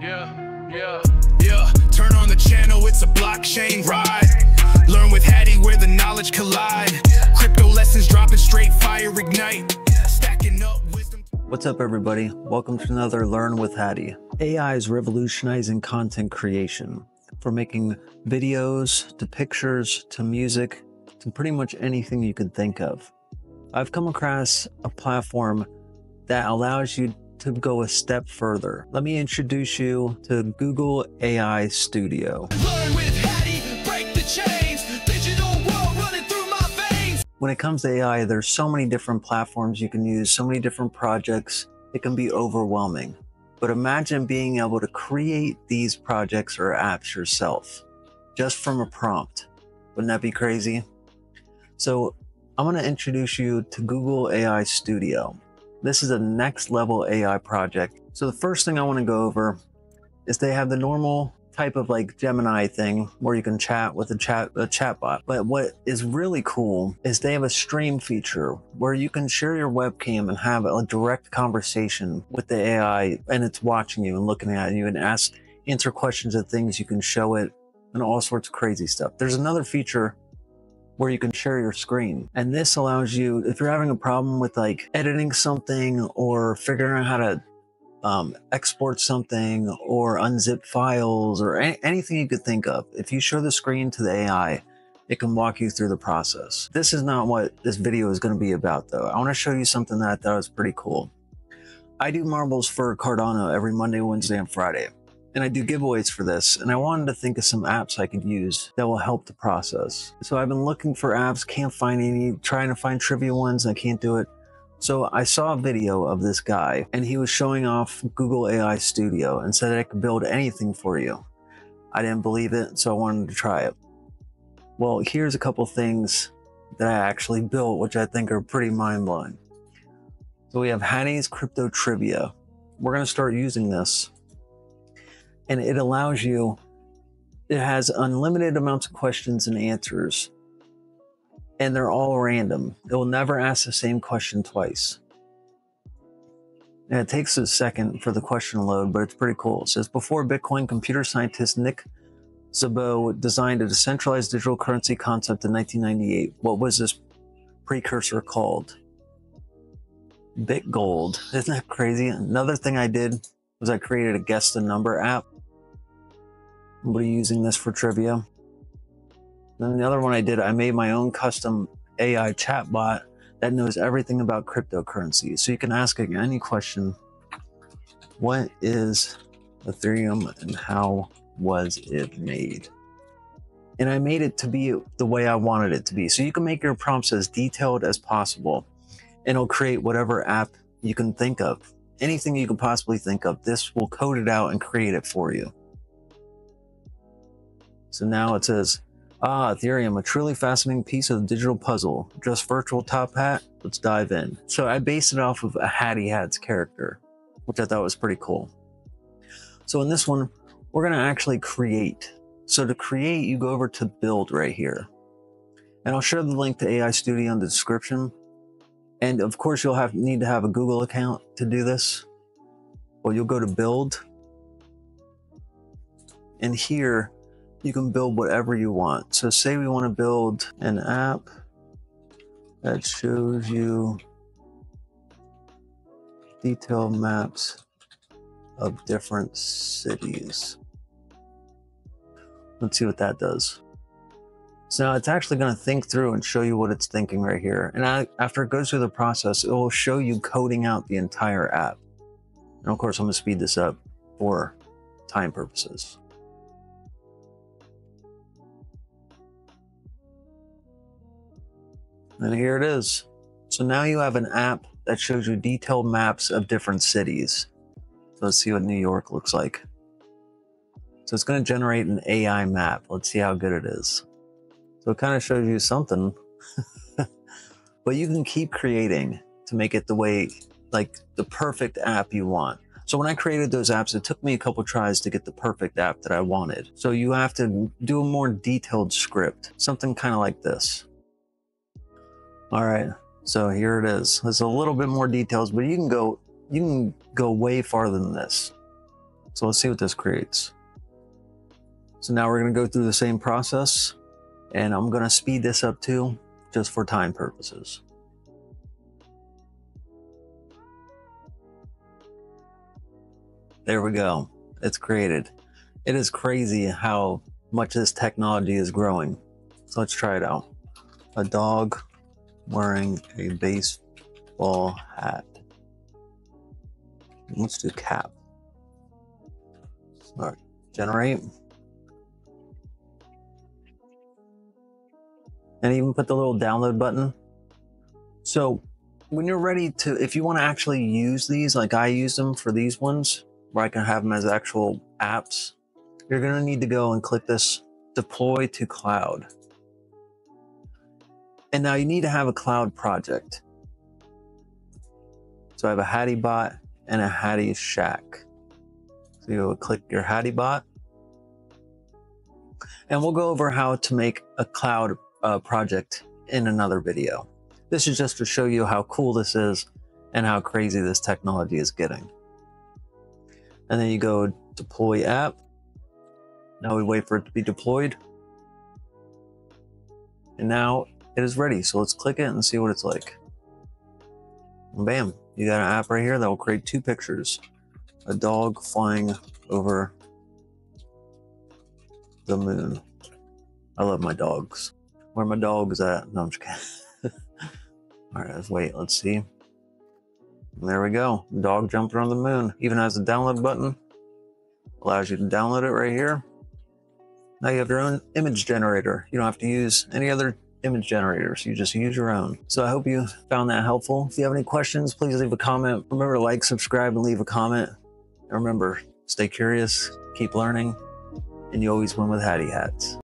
Yeah. Turn on the channel, it's a blockchain ride. Learn with Hatty where the knowledge collide. Crypto lessons dropping straight, fire ignite. Stacking up wisdom. What's up, everybody? Welcome to another Learn with Hatty. AI is revolutionizing content creation. From making videos to pictures to music to pretty much anything you can think of. I've come across a platform that allows you to go a step further. Let me introduce you to Google AI Studio. Learn with Hatty, break the chains, digital world running through my veins. When it comes to AI, there's so many different platforms you can use, so many different projects. It can be overwhelming. But imagine being able to create these projects or apps yourself just from a prompt. Wouldn't that be crazy? So I'm going to introduce you to Google AI Studio. This is a next level AI project. So the first thing I want to go over is they have the normal type of like Gemini thing where you can chat with a chatbot. But what is really cool is they have a stream feature where you can share your webcam and have a direct conversation with the AI, and it's watching you and looking at you and answer questions and things. You can show it and all sorts of crazy stuff. There's another feature where you can share your screen. And this allows you, if you're having a problem with like editing something or figuring out how to export something or unzip files or anything you could think of, if you show the screen to the AI, it can walk you through the process. This is not what this video is going to be about though. I want to show you something that I thought was pretty cool. I do marbles for Cardano every Monday, Wednesday, and Friday. And I do giveaways for this, and I wanted to think of some apps I could use that will help the process. So I've been looking for apps, can't find any, trying to find trivia ones, and I can't do it. So I saw a video of this guy, and he was showing off Google AI Studio and said that I could build anything for you. I didn't believe it, so I wanted to try it. Well, here's a couple things that I actually built, which I think are pretty mind-blowing. So we have Hatty's Crypto Trivia. We're gonna start using this. And it allows you, it has unlimited amounts of questions and answers, and they're all random. It will never ask the same question twice. And it takes a second for the question to load, but it's pretty cool. It says, before Bitcoin, computer scientist Nick Szabo designed a decentralized digital currency concept in 1998. What was this precursor called? Bitgold. Isn't that crazy? Another thing I did was I created a guess the number app. I'm going to be using this for trivia. Then the other one I did, I made my own custom AI chatbot that knows everything about cryptocurrency. So you can ask it any question. What is Ethereum and how was it made? And I made it to be the way I wanted it to be. So you can make your prompts as detailed as possible, and it'll create whatever app you can think of. Anything you could possibly think of, this will code it out and create it for you. So now it says, Ethereum, a truly fascinating piece of the digital puzzle. Just virtual top hat, let's dive in. So I based it off of a Hattie Hats character, which I thought was pretty cool. So in this one, we're gonna actually create. So to create, you go over to build right here. And I'll share the link to AI Studio in the description. And of course, you'll need to have a Google account to do this. Well, you'll go to build. And here, you can build whatever you want. So say we want to build an app that shows you detailed maps of different cities. Let's see what that does. So now it's actually going to think through and show you what it's thinking right here. And after it goes through the process, it will show you coding out the entire app. And of course, I'm going to speed this up for time purposes. And here it is. So now you have an app that shows you detailed maps of different cities. So let's see what New York looks like. So it's going to generate an AI map. Let's see how good it is. So it kind of shows you something, but you can keep creating to make it the way, like the perfect app you want. So when I created those apps, it took me a couple tries to get the perfect app that I wanted. So you have to do a more detailed script, something kind of like this. All right, so here it is. There's a little bit more details, but you can go way farther than this. So let's see what this creates. So now we're going to go through the same process, and I'm going to speed this up too, just for time purposes. There we go. It's created. It is crazy how much this technology is growing. So let's try it out. A dog wearing a baseball hat. Let's do cap. All right, generate. And even put the little download button. So when you're ready to, if you want to actually use these, like I use them for these ones, where I can have them as actual apps, you're going to need to go and click this deploy to cloud. And now you need to have a cloud project. So I have a Hattiebot and a Hattie Shack. So you'll click your Hattiebot, and we'll go over how to make a cloud project in another video. This is just to show you how cool this is and how crazy this technology is getting. And then you go deploy app. Now we wait for it to be deployed. And now it is ready. So let's click it and see what it's like. And bam, you got an app right here that will create two pictures. A dog flying over the moon. I love my dogs. Where are my dogs at? No, I'm just kidding. All right, let's wait. Let's see. There we go. Dog jumping on the moon. Even has a download button. Allows you to download it right here. Now you have your own image generator. You don't have to use any other image generators. You just use your own. So I hope you found that helpful. If you have any questions, please leave a comment. Remember to like, subscribe, and leave a comment. And remember, stay curious, keep learning, and you always win with Hattie Hats.